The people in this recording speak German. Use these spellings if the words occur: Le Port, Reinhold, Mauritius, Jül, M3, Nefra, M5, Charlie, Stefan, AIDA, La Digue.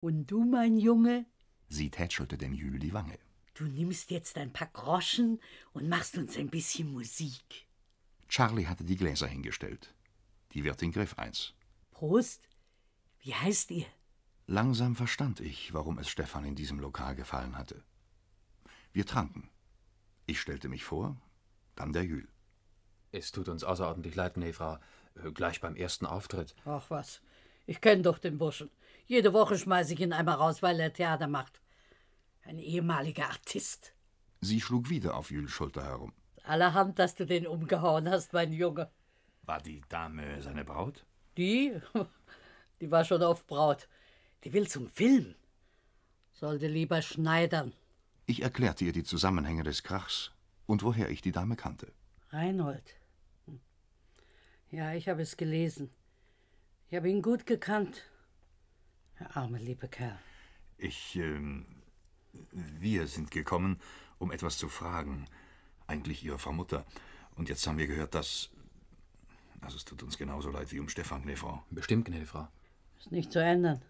Und du, mein Junge? Sie tätschelte dem Jül die Wange. Du nimmst jetzt ein paar Groschen und machst uns ein bisschen Musik. Charlie hatte die Gläser hingestellt. Die Wirtin griff eins. Prost. Wie heißt ihr? Langsam verstand ich, warum es Stefan in diesem Lokal gefallen hatte. Wir tranken. Ich stellte mich vor, dann der Jül. Es tut uns außerordentlich leid, Nefra. Gleich beim ersten Auftritt. Ach was, ich kenne doch den Burschen. Jede Woche schmeiße ich ihn einmal raus, weil er Theater macht. Ein ehemaliger Artist. Sie schlug wieder auf Jüls Schulter herum. Allerhand, dass du den umgehauen hast, mein Junge. War die Dame seine Braut? Die war schon oft Braut. Die will zum Film. Sollte lieber schneidern. Ich erklärte ihr die Zusammenhänge des Krachs und woher ich die Dame kannte. Reinhold. Ja, ich habe es gelesen. Ich habe ihn gut gekannt. Der arme, liebe Kerl. Wir sind gekommen, um etwas zu fragen. Eigentlich Ihre Frau Mutter. Und jetzt haben wir gehört, dass... Also es tut uns genauso leid wie um Stefan, Nefra. Bestimmt, Nefra. Ist nicht zu ändern.